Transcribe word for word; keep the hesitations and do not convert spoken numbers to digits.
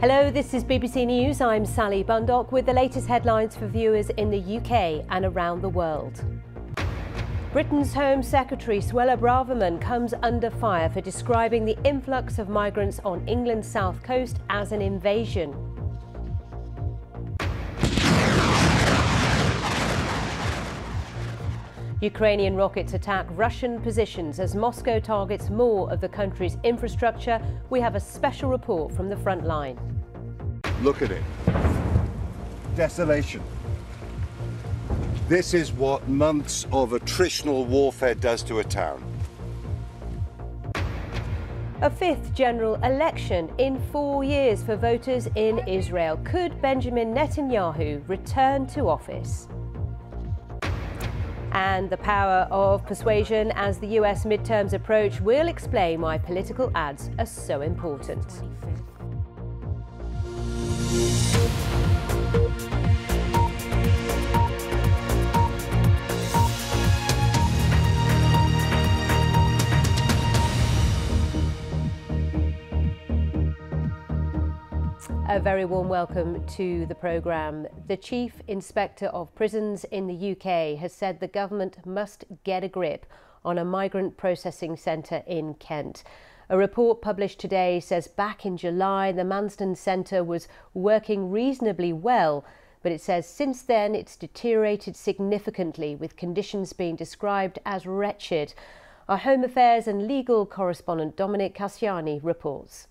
Hello, this is B B C News. I'm Sally Bundock with the latest headlines for viewers in the U K and around the world. Britain's Home Secretary Suella Braverman comes under fire for describing the influx of migrants on England's south coast as an invasion. Ukrainian rockets attack Russian positions as Moscow targets more of the country's infrastructure. We have a special report from the front line. Look at it. Desolation. This is what months of attritional warfare does to a town. A fifth general election in four years for voters in Israel. Could Benjamin Netanyahu return to office? And the power of persuasion as the U S midterms approach will explain why political ads are so important. A very warm welcome to the programme. The Chief Inspector of Prisons in the U K has said the government must get a grip on a migrant processing centre in Kent. A report published today says back in July the Manston Centre was working reasonably well, but it says since then it's deteriorated significantly, with conditions being described as wretched. Our Home Affairs and Legal correspondent Dominic Casciani reports.